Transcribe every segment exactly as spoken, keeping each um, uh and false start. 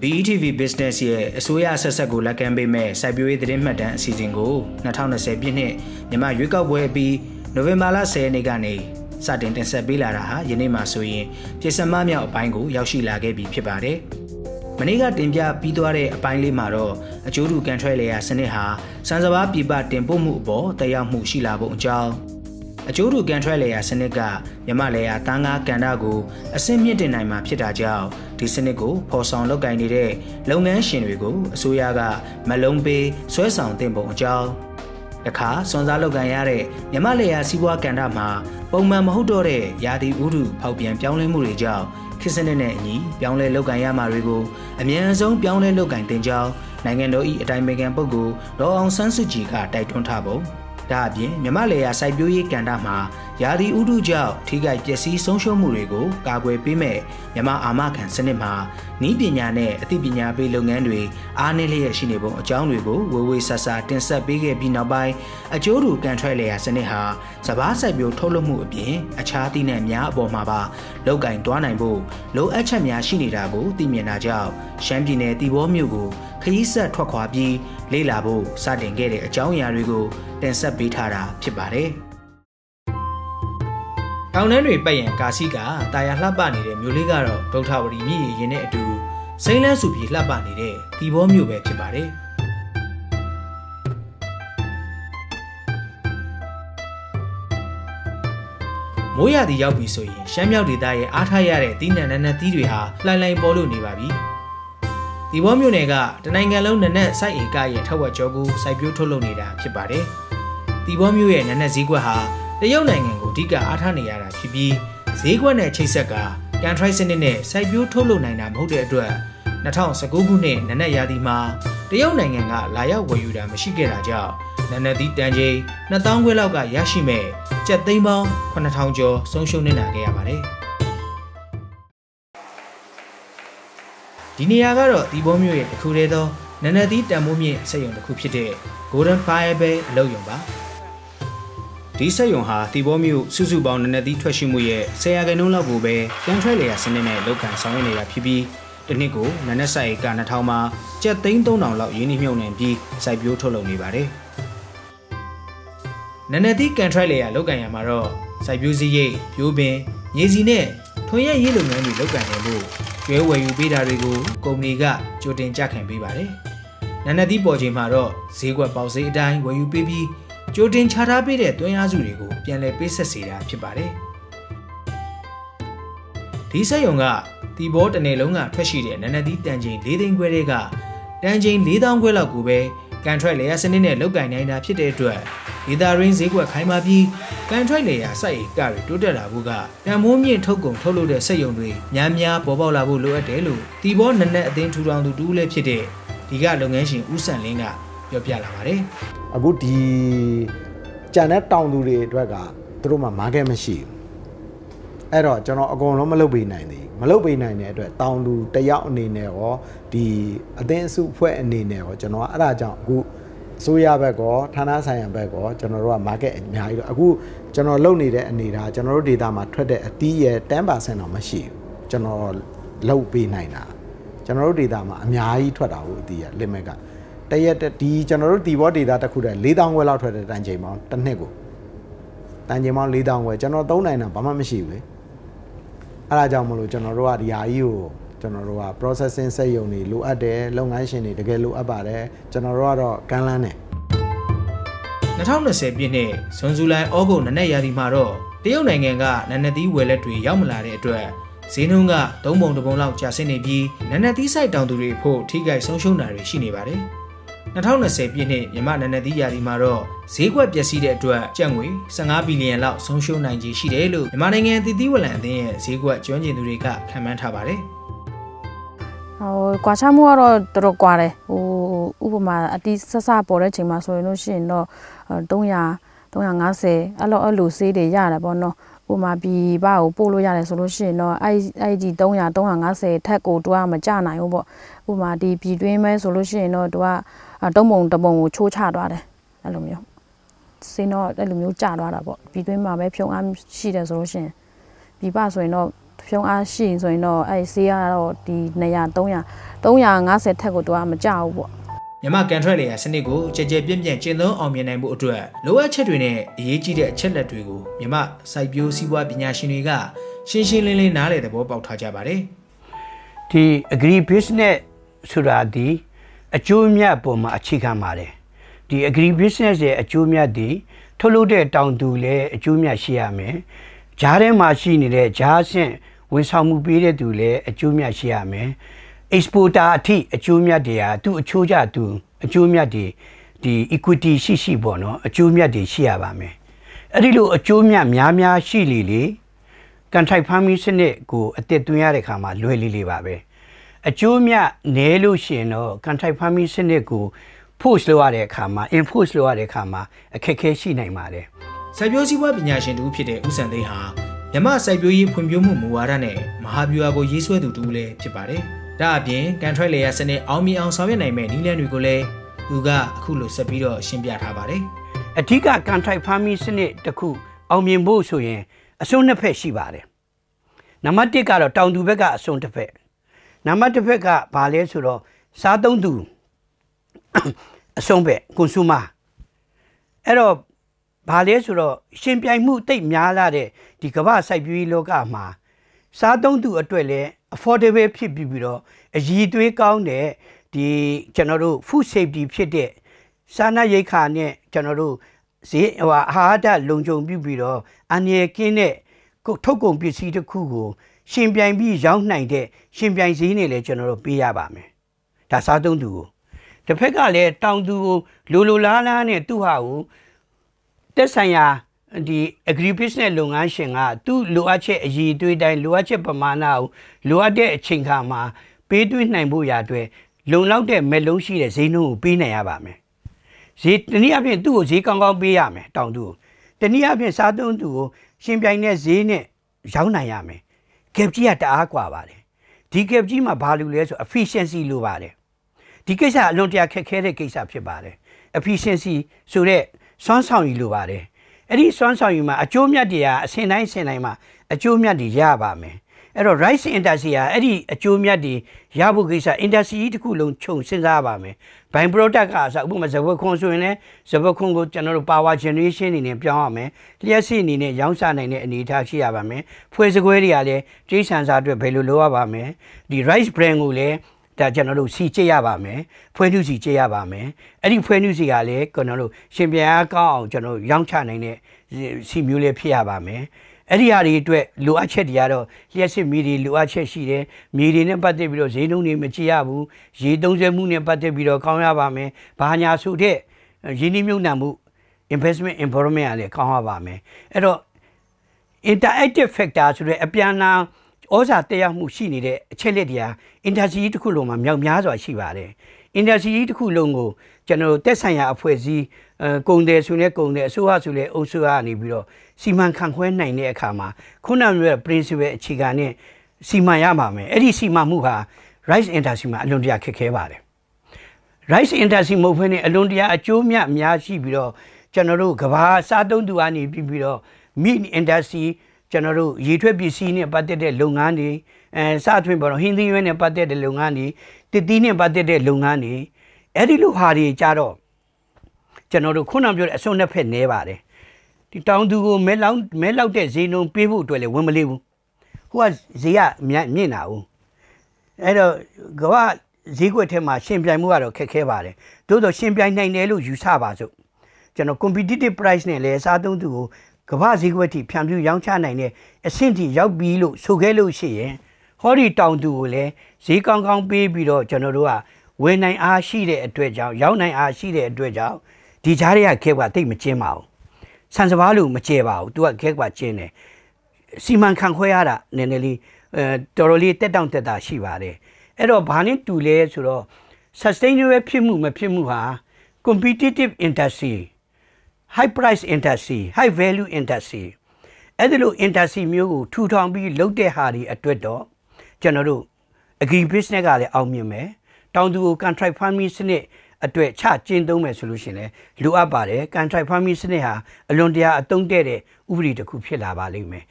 비이티비 비즈니스의 소야 사사고 라캠비메 사비오의 드림마단 시즌고 이천이십 년에 미마 유가부에 비 노베말라 세네가네 사딘 텐세빌라라 예네마소인 비스마며 어바인고 역시라게 비피바레 마니가 딘비아 비도아레 어바인리마로 조루 칸트레레야 스네하 산자바 비바 딘포무 오보 따야무 시라보 옹장 조루 칸트레레야 스네가 미마레야 땅가 간다고 아신밋된 나이마 피다죠. 디스네고 포상 럭가이니레 롱간신위고 소야가 말롱베 쇠상 덴보 옹장 약하 선사로간야레 미마레야 시부아 간다마 봉만 못더레 야디 우루 파우변 변경무리죠. 키스네네 이 변경 럭간야마리고 아면성 변경 럭간 된죠. 나이겐도이 아타이메간 뽀고 로앙 산수지가 타이톤 타보 다빈 미마레야 사이뷰이 간다마 야디 우루죠. 티가이 뻬시 송쇼무리고 가괴 비메 미마 아마간 스네마 니빈야네 아티빈야 베 롱간드위 아네레의 시네보 어장드위고 외외사사 텐셋베게 비나바이 아조루 칸트레레야 스네하 자바 사이뷰 톨로무 어빈 아차티네 냐 어보마바 럭가인 ጧ나인보 로앗쳇냐 시네다고 티면나죠. 샴빈네 티보묘고 크이셋 홱과비 레라보 사딘게레 어장야드위고 텐셋베타라 핍바레 강남의 바이엔 가시가 다야 라바니의 묘리가로 도타버리 미예네 아두 세일란수비 라바니의 디보묘베 피바레 모야디 야비소인 샴야디다의 아타야의 디나나나 디르하 라이라이 볼로니바비 디보묘네가 다나이간롱 나나 사이에가의 타와저구 사이뷰 톨로니다 피바레 디보묘의 나나 지과하 대역난행고 디가 아타니야라 피비 제관의 체색가 간트라이스네네 사이뷰 톨로나이나 못의 အတွက် 이천십구 년에 나나야디마 대역난행가 라야 외유다 마시게라죠. 나나디 단제 이천 개 럭가 야시메 쩨3방 팔천 조 송숑네나게야바레 디니야가로 디보묘의 특후레도 나나디 땀모미의 사용 특후 ဖြစ်တဲ့ Golden Fireball လောက်ယုံပါ 디사용하 디보뮤 수수방나나디 퇴시무에 세야게놀라고베 깐트레레야 스네네 럭간 상위네야 피비 드니고 나나사이가 나타오마 쩨33000 럭 예니묘넨비 사이뷰 톨로니바레 나나디 깐트레레야 럭간야마로 사이뷰 지예 뷰빈 예지네 톤예 예롱난이 럭간네고 쩨웨유베다리고 컴니가 조딘 짝칸베바레 나나디 버지마로 제과 바우세 아타이 웨유베비 조딘 차라비의 뇌야주리고 변래 비슷시라 피바레 디사용가 디보드네롱가 퇴시의 나나디 단진 사천 개가 단진 사천 개라 고베 간트레레야 스네네 럭간나이나 ဖြစ်တဲ့ အတွက် 디다린 제과 카이마비 간트레레야 사이가리 도데라부가 담모민 톡공 톡로의 셋용들이 냠냠 보보라부 로앗데로 디보 나나 아딘 투랑도 두레 ဖြစ်တဲ့ 디가 롱간신 우산린가 ပြောပြလာပါတယ် 아고 디 자네 다운로드 되가 들어만 마켓 마시 에러 저는 아고는 못 롭베 나이네 못 롭베 나이네 အတွက် 다운로드 တယောက် အနေနဲ့ ရော 디 아덴수 ဖွဲ့ အနေနဲ့ ရော 저는 အဲ့ဒါကြောင့် အခု 소야 ဘက် ရော ဌာန ဆိုင်ရာ ဘက် ရော 저는 တို့က 마켓 အများကြီး အခု 저는 လုပ်နေတဲ့ အနေဒါ 저는 တို့ data မှာ ထွက်တဲ့ အတီး ရဲ့ 십 퍼센트 တော့ မရှိဘူး 저는 လုပ်ပေး နိုင်တာ 저는 တို့ data မှာ အများကြီး ထွက်တာ ကို အတီး ရဲ့ limit က 이 저널 디버 데이터 다쿠데 사천 개를 얻어야 단제만 단내고 단제만 사천 개 저널 삼천 개는 바마미시우레 아라자모로 저널로와 리아이오 저널로와 프로세싱 세용이 로앗데 롱간신이 되게 로앗바레 저널로와도 간란네 이천이십 년에 손수라이 오고 나나야디마로 대륙 나이겐가 나나디 외렛들이 야오마라의 အတွက် 제농가 삼 봉 두 봉 럭 자세네비 나나디 사이 다운들이 포 티가이 송숑나리 시네바레 이천이십 년에 미마 나나디 야리마로 제과 뻬시의 အတွက် 쩨ငွေ 십오 빌리언 럭 송숑나이지 시데로 미마 나이겐 티티월란 아딘의 제과 쫀진들이가 칸만타바레. 어, 과차무가로 들어과레. 어, 우보마 아디 사사 보레 쳔마 소이노 시인도 삼백 삼백오십 알로 알로 세데 야라 보노 오마 비바오 뽀로 야래 소로시 너 아이디 삼백 삼백오십 탁고 도와 마자 나요 보 오마 디 비드윈 매 소로시 너 도와 삼 봉 두 봉 초차 도와데 알로묘 세너 알로묘 짜 도와다 보 비드윈 마매 평암 시데 소로시 비바 소이 너 평 아시 인소인어 아이씨아로 디 내야 동양 동양 아세 태고 도아마 짜오. 야마 간트레리아 스니고 제제변변 진노 엄연나이무 어트와 로아쳇트윈의 예지의 쳇렛트위고 야마 사이표 시부아 빈야신위가 신신린린 나래 대보 빠오타자 바레. 디 어그리 비즈니스 수라디 아조미아 보마 아치칸 바레. 디 어그리 비즈니스의 아조미아디 토로데 다운두레 아조미아 시야메. 자레 마시니레 자신 원상무 비레두레 아조미아 시야메. exportati achumiat de tu achoja tu achumiat de di equity shi shi bo no achumiat de shi ya ba me aidi lo achumiat mya mya shi li li kan thai phami sinit ko atit twin ya de kha ma lwe li li ba be achumiat ne lo shin no kan thai phami sinit ko push lo ya de kha ma enforce lo ya de kha ma akhet khe shi nai ma de sai pyo si bwa pinyashin tu phit de usan dai ha myama sai pyo yi phwin pyo mu muwara ne mahabywa ko yi swet tu tu le phit ba de ဒါအပြင်ကန်ထရိုက်လေယာစနစ်အောင်မြင်အောင်ဆောင်ရွက်နိုင်မယ့်နည်းလမ်းတွေကိုလည်းသူကအခုလိုဆက်ပြီးတော့ရှင်းပြထားပါတယ်။အဓိကကန်ထရိုက်ဖာမီစနစ်တစ်ခုအောင်မြင်ဖို့ဆိုရင်အဆုံးနှစ်ဖက်ရှိပါတယ်။နံပါတ် 1 ကတော့တောင်သူဘက်က affordable ဖြစ်ပြီးပြီးတော့အရည်အသွေးကောင်းတဲ့ဒီကျွန်တော်တို့ food safety ဖြစ်တဲ့စားနပ်ရိက္ခာနဲ့ကျွန်တော်တို့ဈေးဟိုဟာအာဟာရလုံခြုံပြုပြီးတော့အနည်းကင်းတဲ့ထုတ်ကုန်ပစ္စည်းတစ်ခုကိုရှင်ပြိုင်ပြီးရောင်းနိုင်တဲ့ရှင်ပြိုင်ဈေးနဲ့လည်းကျွန်တော်တို့ပေးရပါမယ်။ဒါစားသုံးသူကိုတစ်ဖက်ကလည်းတောင်သူကိုလိုလိုလားလားနဲ့သူ့ဟာကိုသက်ဆိုင်ရာ 디 agribusiness လုပ်ငန်းရှင်ကသူ့လိုအပ်ချက်အရည်အသွေးတိုင်းလိုအပ်ချက်ပမာဏကိုလိုအပ်တဲ့အချိန်ခါမှာပေးသွင်းနိုင်ဖို့ရအတွက်လုံလောက်တဲ့မက်လုံးရှိတဲ့ဈေးနှုန်းကိုပေးနိုင်ရပါမယ်။ဈေးတနည်းအားဖြင့်သူ့ကိုဈေးကောင်းကောင်းပေးရမယ်တောင်သူတနည်းအားဖြင့်စားသုံးသူကိုရှင်ပြိုင်တဲ့ဈေးနဲ့ရောင်းနိုင်ရမယ် efficiency လိုပါတယ်ဒီကိစ္စအလွန်တရာခက်ခဲတဲ့ကိစ္စဖြစ်ပါတယ် efficiency ဆိုတဲ့စွမ်းဆောင်ရည်လိုပါတယ် အဲ့ဒီ စွမ်းဆောင်ရည်မှာ အကျိုးမြတ်တွေဟာ အစဉ်တိုင်း အစဉ်တိုင်းမှာ အကျိုးမြတ်တွေရပါမယ် အဲ့တော့ rice industry ဟာ အဲ့ဒီ အကျိုးမြတ်တွေရဖို့ကိစ္စ industry တစ်ခုလုံးခြုံစဉ်းစားရပါမယ် by product ကဆို ဥပမာ ဇဘခွန်ဆိုရင်လည်း ဇဘခွန်ကိုကျွန်တော်တို့ power generation အနေနဲ့ပြောင်းရမယ် လျှက်စစ်အနေနဲ့ရောင်းစားနိုင်တဲ့အနေအထားရှိရပါမယ် ဖွဲ့စကွဲတွေဟာလည်းတိရစ္ဆာန်စားအတွက်ဘယ်လိုလုပ်ရပါမယ် ဒီ rice brand ကိုလည်းဒါကျွန်တော်တို့စီကြည့်ရပါမယ် ဖွဲ့နှုတ်စီကြည့်ရပါမယ် အဲ့ဒီဖွဲ့နှုတ်စီကလည်းကျွန်တော်တို့ရှင်ပြန်အားကောင်းအောင်ကျွန်တော်ရောင်းချနိုင်တဲ့စီမျိုးလေးဖြစ်ရပါမယ် အဲ့ဒီဟာတွေအတွက်လိုအပ်ချက်တွေကတော့လျှက်စစ်မီးတွေလိုအပ်ချက်ရှိတယ်မြေတွေနဲ့ပတ်သက်ပြီးတော့ဈေးနှုန်းတွေမကြည့်ရဘူးရေသုံးစွဲမှုနဲ့ပတ်သက်ပြီးတော့ကောင်းရပါမယ်ဘာညာဆိုတဲ့ရင်းနှီးမြှုပ်နှံမှု investment environment ကလည်းကောင်းရပါမယ် အဲ့တော့ interactive factor ဆိုတဲ့အပြန်အလှန် ဩဇာတရားမှုရှိနေတဲ့အခြေလက်တရား industry တစ်ခုလုံးမှာမြောက်များစွာရှိပါတယ် industry တစ်ခုလုံးကိုကျွန်တော်တို့သက်ဆိုင်ရာအဖွဲ့အစည်းကုန်တယ်ဆိုလဲကုန်တယ်အစိုးရဆိုလဲအစိုးရအနေပြီးတော့စီမံခန့်ခွဲနိုင်တဲ့အခါမှာခုနကပြော principle အခြေခံနဲ့စီမံရပါမယ် အဲ့ဒီစီမံမှုဟာ rice industry မှာအလွန်တရာခက်ခဲပါတယ် rice industry မဟုတ်ဘဲနဲ့အလွန်တရာအကျိုးများများရှိပြီးတော့ကျွန်တော်တို့ကဘာစားသုံးသူအနေပြီးပြီးတော့ meat industry ကျွန်တော်တို့ရေထွက်ပစ္စည်းနဲ့ပတ်သက်တဲ့လုပ်ငန်းတွေအဲစားထွင်ပေါ်တော့ဟင်းသီးရွက်နဲ့ပတ်သက်တဲ့လုပ်ငန်းတွေတစ်တီးနဲ့ပတ်သက်တဲ့လုပ်ငန်းတွေအဲဒီလိုဟာတွေကြတော့ကျွန်တော်တို့ခုနပြောတဲ့အစုံနှစ်ဖက်နှဲပါတယ်ဒီတောင်သူကိုမဲလောက်မဲလောက်တဲ့ဈေးနှုန်းပေးဖို့အတွက်လည်းဝင်မလေးဘူးဟိုကဈေးကများမြင့်တာဟုတ်အဲတော့ကမ္ဘာဈေးကွက်ထဲမှာရှင်ပြိုင်မှုကတော့ခက်ခဲပါတယ်သို့တော့ရှင်ပြိုင်နိုင်တယ်လို့ယူဆပါစို့ကျွန်တော် competitive price နဲ့လည်းစားသုံးသူကို ကမ္ဘာဈေးကွက်ထိဖြန့်ဖြူးရောင်းချနိုင်တဲ့အဆင့်ထိရောက်ပြီးလို့ဆိုခဲ့လို့ရှိရင်ဟောဒီတောင်သူကိုလည်းဈေးကောင်းကောင်းပေးပြီးတော့ကျွန်တော်တို့ကဝယ်နိုင်အားရှိတဲ့အတွေ့အကြောင်းရောင်းနိုင်အားရှိတဲ့အတွက်ကြောင့်ဒီကြားထဲကခေတ်ကတိတ်မကျင်းပါဘူးဆန်စပါးလို့မကျဲပါဘူးသူကခေတ်ကကျင်းတယ်စီမံခန့်ခွဲရတာနည်းနည်းလေးတော်တော်လေးတက်တောင့်တက်တာရှိပါတယ်အဲ့တော့ဘာနဲ့တူလဲဆိုတော့ sustainable ဖြစ်မှုမဖြစ်မှုဟာcompetitive industry high price industry high value industry အဲ့ဒီလို industry မျိုးကိုထူထောင်ပြီးလုပ်တဲ့ဟာတွေအတွက်တော့ကျွန်တော်တို့ agri business ကလည်းအောင်မြင်မယ်တောင်သူကို contract farming စနစ်အတွက်ချကျင်းသုံးမယ်ဆိုလို့ရှိရင်လည်းလိုအပ်ပါတယ် contract farming စနစ်ဟာအလွန်တရာအသုံးတဲ့တဲ့ဥပဒေတစ်ခုဖြစ်လာပါလိမ့်မယ်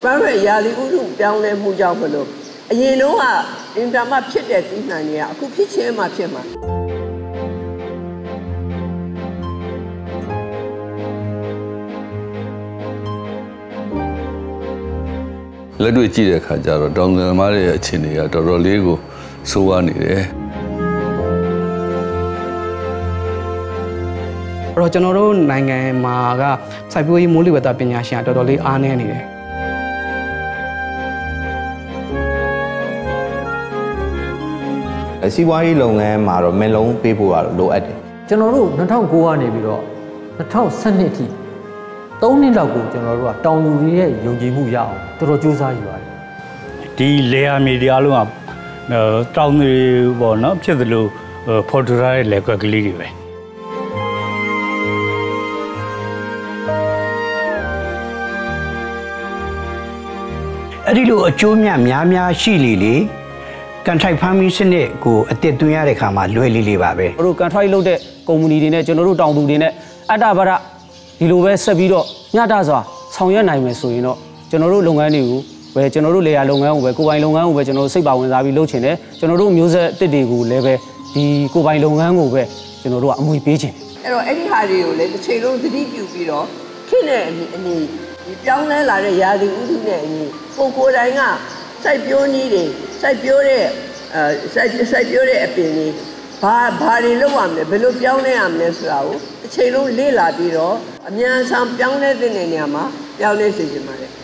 밤에 야리구로 병원에 무자고로 이놈아 인간마 피대 뛰나니야 그 피치에 맞게만 레드에 지에 가자로 동네 말에 친이야 도로리고 소환이래. 로저노로 나이에 마가 사비의 몰리바다 빈야시야 도로리 안에니래. 시와이 롱에 마로 멜롱 비부와 로에데. 저노로 이천구 년에 비로 이천십이 년에 삼 년라고 저노로가 땅유리의 용기부야. 도로 조사해요. 이 레아 미디아로가 땅유리 뭐나 제대로 포드라의 레거글리리 왜. 아리로 조미야 미야미야 시리리 간타이 파미신에 그 때뚱야의 가마 뢰리리바베. 로 간타이 로데 공무니들네 저노로 땅부들네 아다바라 이로베 섭비로 냐다서 성여 나이면 소인어 저노로 농간이고 왜 저노로 레야 농간고 왜 고바이 농간고 왜 저노로 쇠바 원사비 롯친네 저노로 묘세 뜻들고 레베 이 고바이 농간고 왜 저노로 아무이 베진. 에러 에리 하리요 레 뜻체로 드리뷰비로 키네 아니 병내 나의 야리 우두네 아니 고고라이가 사이표니리 사이표레 사이 사이표레 에피니 바 바리로 왔네 별로 병내 왔네 쓰라고 체로 레라비로 아미안 상 병내 되는 냐마 병내 쓰지 말래.